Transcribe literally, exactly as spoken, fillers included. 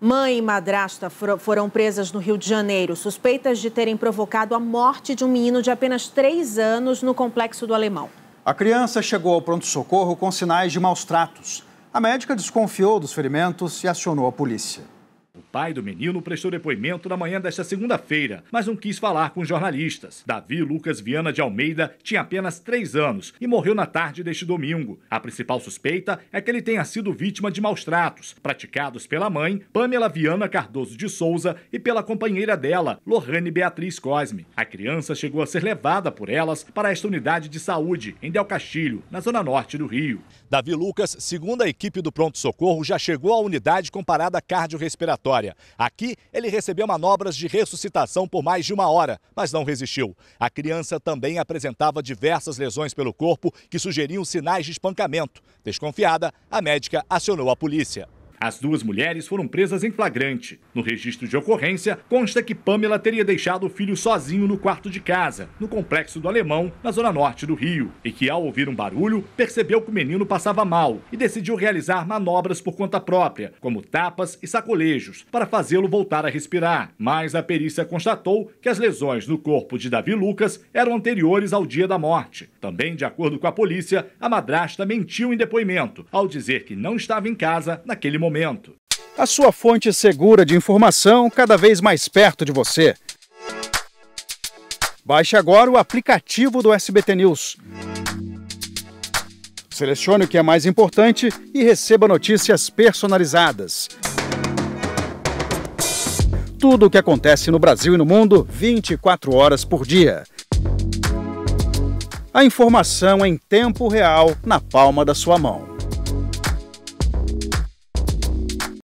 Mãe e madrasta foram presas no Rio de Janeiro, suspeitas de terem provocado a morte de um menino de apenas três anos no Complexo do Alemão. A criança chegou ao pronto-socorro com sinais de maus tratos. A médica desconfiou dos ferimentos e acionou a polícia. O pai do menino prestou depoimento na manhã desta segunda-feira, mas não quis falar com jornalistas. Davi Lucas Viana de Almeida tinha apenas três anos e morreu na tarde deste domingo. A principal suspeita é que ele tenha sido vítima de maus tratos, praticados pela mãe, Pamela Viana Cardoso de Souza, e pela companheira dela, Lohane Beatriz Cosme. A criança chegou a ser levada por elas para esta unidade de saúde, em Del Castilho, na zona norte do Rio. Davi Lucas, segundo a equipe do pronto-socorro, já chegou à unidade com parada cardiorrespiratória. Aqui, ele recebeu manobras de ressuscitação por mais de uma hora, mas não resistiu. A criança também apresentava diversas lesões pelo corpo que sugeriam sinais de espancamento. Desconfiada, a médica acionou a polícia. As duas mulheres foram presas em flagrante. No registro de ocorrência, consta que Pamela teria deixado o filho sozinho no quarto de casa, no Complexo do Alemão, na zona norte do Rio, e que, ao ouvir um barulho, percebeu que o menino passava mal e decidiu realizar manobras por conta própria, como tapas e sacolejos, para fazê-lo voltar a respirar. Mas a perícia constatou que as lesões no corpo de Davi Lucas eram anteriores ao dia da morte. Também, de acordo com a polícia, a madrasta mentiu em depoimento, ao dizer que não estava em casa naquele momento. Momento. A sua fonte segura de informação cada vez mais perto de você. Baixe agora o aplicativo do S B T News. Selecione o que é mais importante e receba notícias personalizadas. Tudo o que acontece no Brasil e no mundo, vinte e quatro horas por dia. A informação em tempo real na palma da sua mão.